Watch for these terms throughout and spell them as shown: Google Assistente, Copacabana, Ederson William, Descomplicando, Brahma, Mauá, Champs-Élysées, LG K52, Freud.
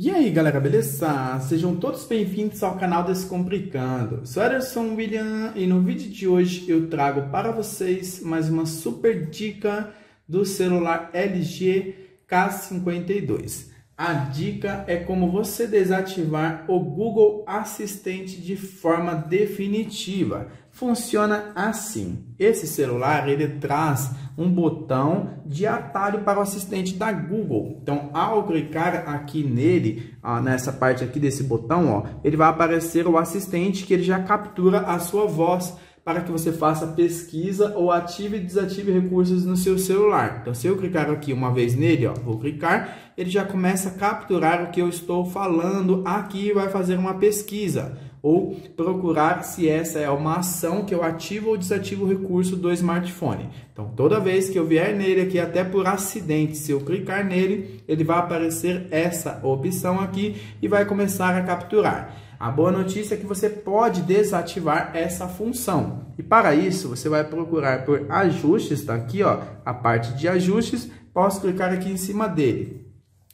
E aí galera, beleza? Sejam todos bem-vindos ao canal Descomplicando. Sou Ederson William e no vídeo de hoje eu trago para vocês mais uma super dica do celular LG K52. A dica é como você desativar o Google Assistente de forma definitiva. Funciona assim. Esse celular ele traz um botão de atalho para o assistente da Google. Então, ao clicar aqui nele, nessa parte aqui desse botão, ele vai aparecer o assistente que ele já captura a sua voz para que você faça pesquisa ou ative e desative recursos no seu celular. Então, se eu clicar aqui uma vez nele, vou clicar, ele já começa a capturar o que eu estou falando aqui e vai fazer uma pesquisa ou procurar se essa é uma ação que eu ativo ou desativo o recurso do smartphone. Então, toda vez que eu vier nele aqui, até por acidente, se eu clicar nele, ele vai aparecer essa opção aqui e vai começar a capturar. A boa notícia é que você pode desativar essa função. E para isso, você vai procurar por ajustes, tá aqui, a parte de ajustes, posso clicar aqui em cima dele.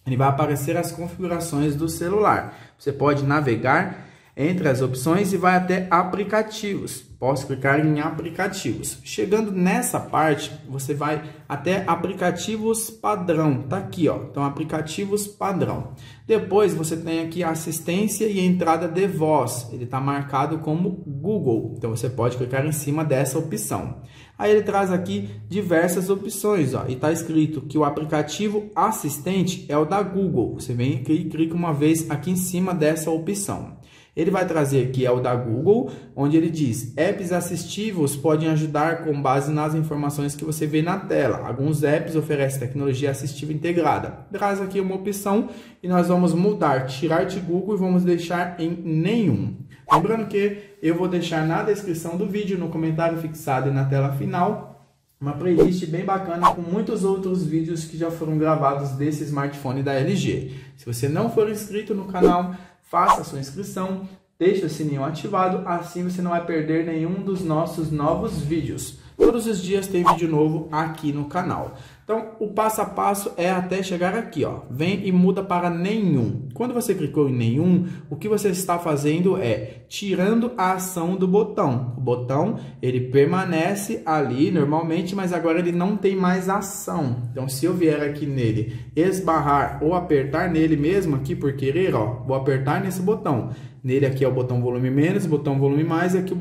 Ele vai aparecer as configurações do celular. Você pode navegar entre as opções e vai até aplicativos. Posso clicar em aplicativos. Chegando nessa parte, você vai até aplicativos padrão. Tá aqui, Então, aplicativos padrão. Depois você tem aqui assistência e entrada de voz. Ele tá marcado como Google. Então, você pode clicar em cima dessa opção. Aí ele traz aqui diversas opções, E tá escrito que o aplicativo assistente é o da Google. Você vem aqui e clica uma vez aqui em cima dessa opção. Ele vai trazer aqui o da Google, onde ele diz: apps assistivos podem ajudar com base nas informações que você vê na tela. Alguns apps oferecem tecnologia assistiva integrada. Traz aqui uma opção e nós vamos mudar, tirar de Google e vamos deixar em nenhum. Lembrando que eu vou deixar na descrição do vídeo, no comentário fixado e na tela final, uma playlist bem bacana com muitos outros vídeos que já foram gravados desse smartphone da LG. Se você não for inscrito no canal, faça a sua inscrição, deixe o sininho ativado, assim você não vai perder nenhum dos nossos novos vídeos. Todos os dias tem vídeo novo aqui no canal. Então, o passo a passo é até chegar aqui, Vem e muda para nenhum. Quando você clicou em nenhum, o que você está fazendo é tirando a ação do botão. O botão, ele permanece ali normalmente, mas agora ele não tem mais ação. Então, se eu vier aqui nele, esbarrar ou apertar nele mesmo aqui por querer, vou apertar nesse botão. Nele aqui é o botão volume menos, botão volume mais e aqui o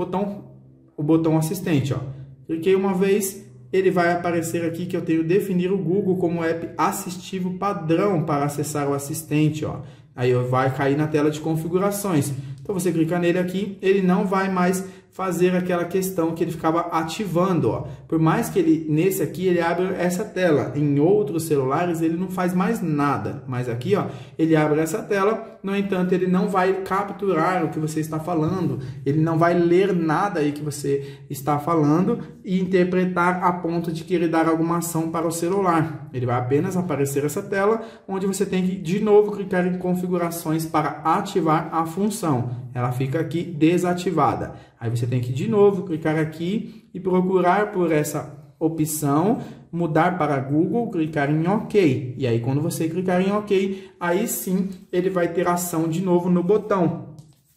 botão assistente, Cliquei uma vez, ele vai aparecer aqui que eu tenho definir o Google como app assistivo padrão para acessar o assistente, Aí vai cair na tela de configurações. Então você clica nele aqui, ele não vai mais fazer aquela questão que ele ficava ativando, Por mais que ele nesse aqui ele abre essa tela, em outros celulares ele não faz mais nada, mas aqui, ele abre essa tela. No entanto, ele não vai capturar o que você está falando, ele não vai ler nada aí que você está falando e interpretar a ponto de querer dar alguma ação para o celular. Ele vai apenas aparecer essa tela, onde você tem que de novo clicar em configurações para ativar a função. Ela fica aqui desativada. Aí você tem que de novo clicar aqui e procurar por essa opção, mudar para Google, clicar em OK. E aí quando você clicar em OK, aí sim ele vai ter ação de novo no botão.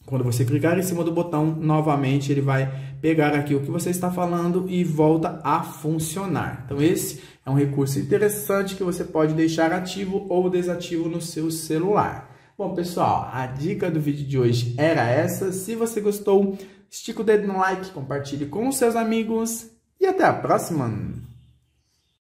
Quando você clicar em cima do botão, novamente ele vai pegar aqui o que você está falando e volta a funcionar. Então esse é um recurso interessante que você pode deixar ativo ou desativo no seu celular. Bom, pessoal, a dica do vídeo de hoje era essa. Se você gostou, estica o dedo no like, compartilhe com os seus amigos e até a próxima!